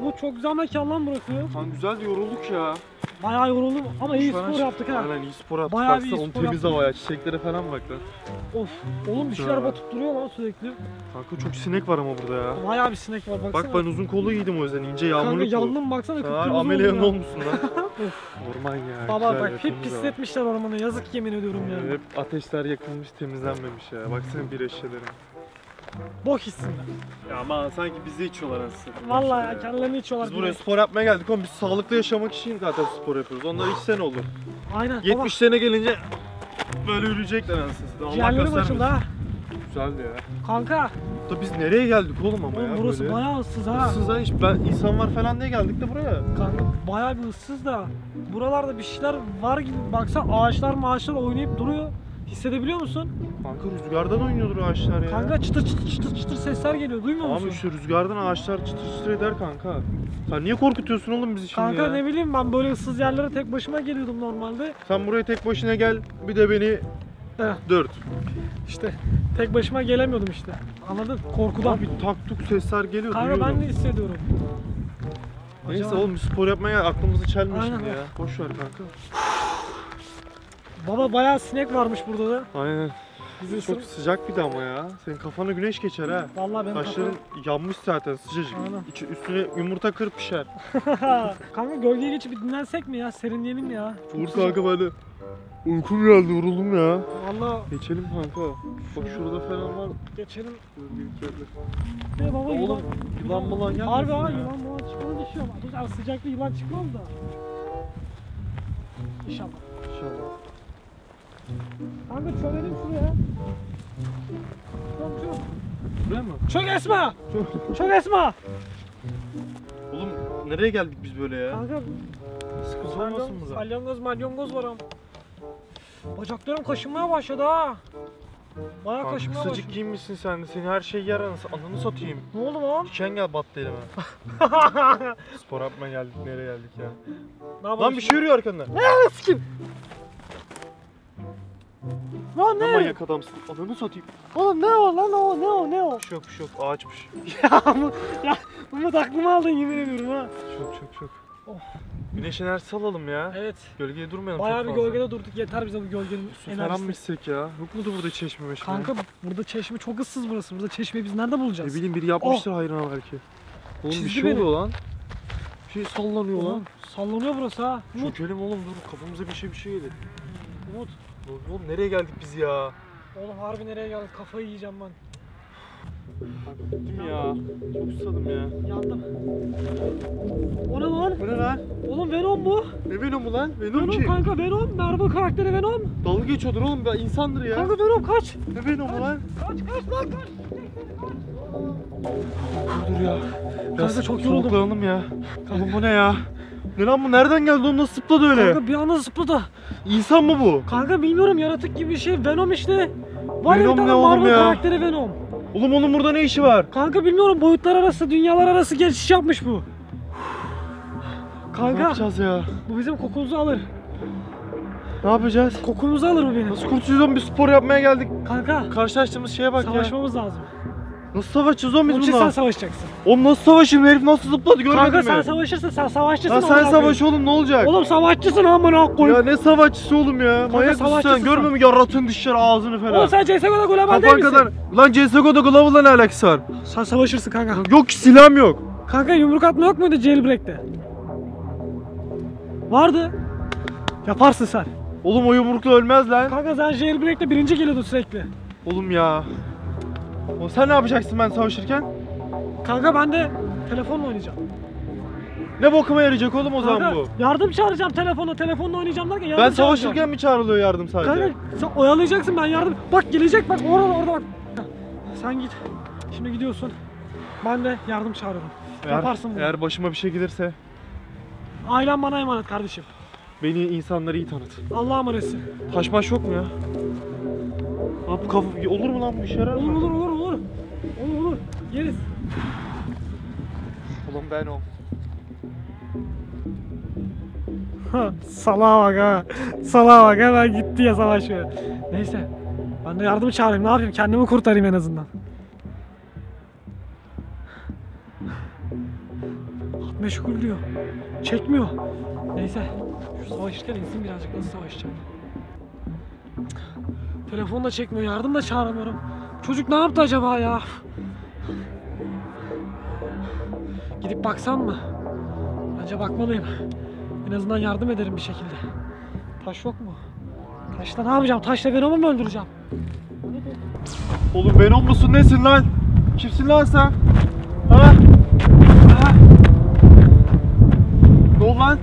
Umut çok güzel mekan lan burası. Lan güzel de yorulduk ya. Bayağı yoruldum ama iyi spor yaptık ha. Aynen iyi spor yaptık. Bayağı bir spor temiz havaya, çiçeklere falan bak lan. Of oğlum bir şeyler batıp duruyor lan sürekli. Kanka çok sinek var ama burada ya. Bayağı bir sinek var baksana. Bak ben uzun kolu giydim o yüzden ince yağmurlu kolu. Kanka yandım baksana kıpkırmızı oldu. Ameliyan olmuşsun lan. Orman ya. Baba bak hep pisletmişler ormanı, yazık yemin ediyorum ya. Hep ateşler yakılmış, temizlenmemiş ya. Baksana bir eşyalarım. Bok hissinler. Ya ama sanki bizi içiyorlar aslında. Vallahi ya kendilerini içiyorlar. Biz buraya spor yapmaya geldik oğlum, biz sağlıklı yaşamak için zaten spor yapıyoruz. Onlar içsen olur. Aynen. 70'lerine gelince böyle ölecekler aslında. Ciğerleri başında ha. Güzeldi ya. Kanka. Da biz nereye geldik oğlum ama oğlum, ya burası böyle. Bayağı ıssız ha. Issız ha, hiç ben, insan var falan diye geldik de buraya. Kanka bayağı bir ıssız da. Buralarda bir şeyler var gibi, baksana ağaçlar maaşlar oynayıp duruyor. Hissedebiliyor musun? Kanka rüzgardan oynuyordur ağaçlar ya. Kanka çıtır çıtır çıtır çıtır sesler geliyor, duymuyor musun? Abi şu rüzgardan ağaçlar çıtır çıtır eder kanka. Sen niye korkutuyorsun oğlum bizi şimdi kanka ya? Ne bileyim ben böyle ıssız yerlere tek başıma geliyordum normalde. Sen buraya tek başına gel bir de beni dört. İşte tek başıma gelemiyordum işte. Anladın? Korkudan. Abi taktuk sesler geliyor. Kanka duyuyorum. Ben de hissediyorum. Neyse acaba... oğlum spor yapmaya aklımızı çelmiş şimdi ya. Boş ver kanka. Baba bayağı sinek varmış burada da. Aynen. Bizim çok sıcak bir de ama ya. Senin kafana güneş geçer ha. Vallahi benim taşların yanmış zaten sıcacık. Üstüne yumurta kır pişer. Kanka gölgeye geçip bir dinlensek mi ya? Serinleyelim ya. Dur kanka ben de uykum geldi, yoruldum ya. Valla. Geçelim kanka. Bak şurada falan var. Geçelim. Ne baba yılan. Oğlum yılan falan gelmesin ya. Harbi ha yılan falan çıkmadı düşüyor. Dur sıcakta yılan çıkmaz da. İnşallah. İnşallah. Kanka çövelim şuraya. Çök çök. Buraya mı? Çök Esma! Çök Esma! Oğlum nereye geldik biz böyle ya? Kanka sıkıntı olmasın mı zaten? Salyangoz malyangoz var ama. Bacaklarım kaşınmaya başladı ha. Bayağı kanka kaşınmaya başladı. Sıcık giyinmişsin sen de, seni her şey yer ananı satayım. Ne oldu lan? Diken gel battı elime. Spor yapmaya geldik, nereye geldik ya? Lan bir şey yürüyor arkanda. Heee sikim! Lan ne? Ne manyak adamsın, adamı satayım. Oğlum ne o lan o, ne o? Şok şok, ağaçmış. Ya Umut aklıma aldın yemin ediyorum ha. Şok. Oh. Güneş enerjisi alalım ya. Evet. Gölgeye durmayalım bayağı çok fazla. Bayağı bir gölgede durduk, yeter bize bu gölgenin su enerjisi. Su falan mı içsek ya? Yok muydu burada çeşme meşme? Kanka burada çeşme çok ıssız burası, burada çeşmeyi biz nerede bulacağız? Ne bileyim biri yapmıştır hayrına belki. Oğlum çizdi bir şey oluyor lan. Bir şey sallanıyor lan. Sallanıyor burası ha. Çökelim oğlum dur, kafamıza bir şey yedi. Umut. Oğlum nereye geldik biz ya? Oğlum harbi nereye geldik? Kafayı yiyeceğim ben. Bittim ya. Çok susadım ya. Yandım. O ne lan? O ne lan? Oğlum Venom bu. Ne Venom'u lan? Venom kim? Venom kanka Venom. Marvel karakteri Venom. Dalga geçiyordur oğlum be, insandır ya. Kanka Venom kaç. Ne Venom'u lan? Kaç lan kaç. Dur ya. Kanka çok yoruldum. Soğuklanalım ya. Oğlum bu ne ya? Ne lan bu? Nereden geldi? Onu nasıl zıpladı öyle? Kanka bir anda zıpladı. İnsan mı bu? Kanka bilmiyorum, yaratık gibi bir şey. Venom işte. Var Venom ya bir tane Marvel karakteri Venom. Oğlum onun burada ne işi var? Kanka bilmiyorum, boyutlar arası, dünyalar arası geçiş yapmış bu. Kanka ne yapacağız ya? Bu bizim kokumuzu alır. Ne yapacağız? Kokumuzu alır bu benim. Nasıl kurtulacağız? Bir spor yapmaya geldik. Kanka. Karşılaştığımız şeye bak savaşmamız lazım. Nasıl savaşacağız oğlum biz bununla? Onun için sen savaşacaksın. Oğlum nasıl savaşayım? Herif nasıl zıpladı görmedin mi? Kanka sen savaşırsın, sen savaşçısın. Ya sen savaş oğlum ne olacak? Oğlum savaşçısın amına koyayım. Ya ne savaşçısı oğlum ya? Manyak mısın sen? Görmüyor musun yaratığın dışarı ağzını falan? Oğlum sen CSGO'da global değil misin? Kadar... Lan CSGO'da global'la ne alakası var? Sen savaşırsın kanka. Yok silahım yok. Kanka yumruk atma yok muydu jailbreak'te? Vardı. Yaparsın sen. Oğlum o yumrukla ölmez lan. Kanka sen jailbreak'te birinci geliyordun sürekli. Oğlum ya. O sen ne yapacaksın ben savaşırken? Kanka ben de telefonla oynayacağım. Ne bokuma yarayacak oğlum o kanka, zaman bu? Yardım çağıracağım telefonla oynayacağım derken yardım. Ben savaşırken çağıracağım. Mi çağrılıyor yardım sadece? Kanka sen oyalayacaksın ben yardım. Bak gelecek bak orada bak. Sen git. Şimdi gidiyorsun. Ben de yardım çağırıyorum. Yaparsın bunu. Eğer başıma bir şey gelirse. Ailem bana emanet kardeşim. Beni insanları iyi tanıt. Allah'a emanetsin. Taşmaş yok mu ya? Abi kafa olur mu lan bu işe yarar mı? Olur. Yeriz. Oğlum ben o. Salağa bak ha. Ben gitti ya savaşıyor. Neyse. Ben de yardım çağırayım. Ne yapayım? Kendimi kurtarayım en azından. Meşgul diyor. Çekmiyor. Neyse. Şu savaşırken insin birazcık, nasıl savaşacağım. Telefon da çekmiyor. Yardım da çağıramıyorum. Çocuk ne yaptı acaba ya? Gidip baksam mı? Bence bakmalıyım. En azından yardım ederim bir şekilde. Taş yok mu? Taşla ne yapacağım? Taşla Venom'u mu öldüreceğim? Oğlum Venom musun? Nesin lan? Kimsin lan sen? Ha? Ha? Ne oldu lan?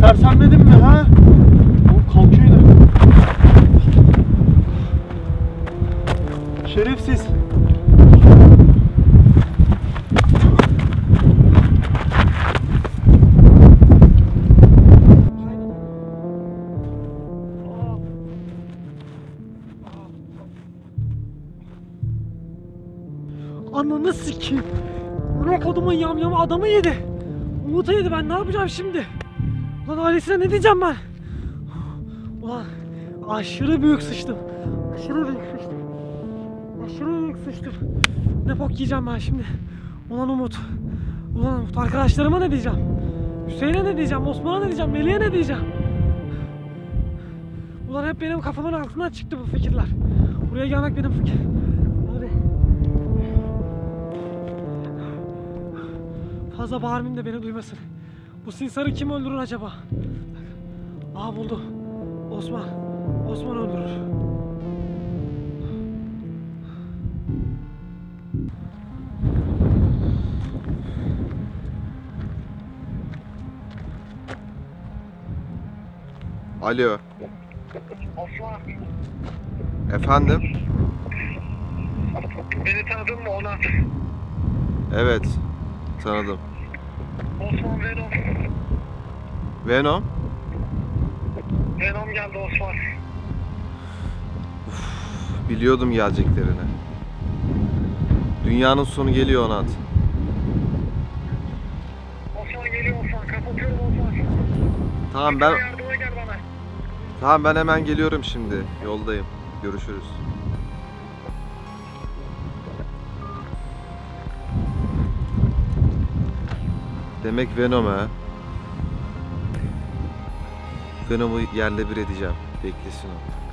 Sersemledin mi ha? Oğlum kalkıyor yine. Şerefsiz. Ananı sikeyim. Ulan kodumun yamyamı adamı yedi. Umut'u yedi, ben ne yapacağım şimdi? Ulan ailesine ne diyeceğim ben? Ulan aşırı büyük sıçtım. Aşırı büyük sıçtım. Aşırı büyük sıçtım. Ne bok yiyeceğim ben şimdi? Ulan Umut. Ulan Umut, arkadaşlarıma ne diyeceğim? Hüseyin'e ne diyeceğim? Osman'a ne diyeceğim? Melih'e ne diyeceğim? Ulan hep benim kafamın altından çıktı bu fikirler. Buraya gelmek benim fikir. Fazla bağırmayayım da beni duymasın. Bu sinsarı kim öldürür acaba? Aa, buldu. Osman. Osman öldürür. Alo. Osman. Efendim? Beni tanıdın mı ona? Evet. Tanıdım. Osman Venom. Venom? Venom geldi Osman. Uf, biliyordum geleceklerini. Dünyanın sonu geliyor Onat. Osman geliyor Osman. Kapatıyorum Osman. Tamam ben... Yardıma gel bana. Tamam ben hemen geliyorum şimdi. Yoldayım. Görüşürüz. Demek Venom ha. Venom'u yerle bir edeceğim. Beklesin o.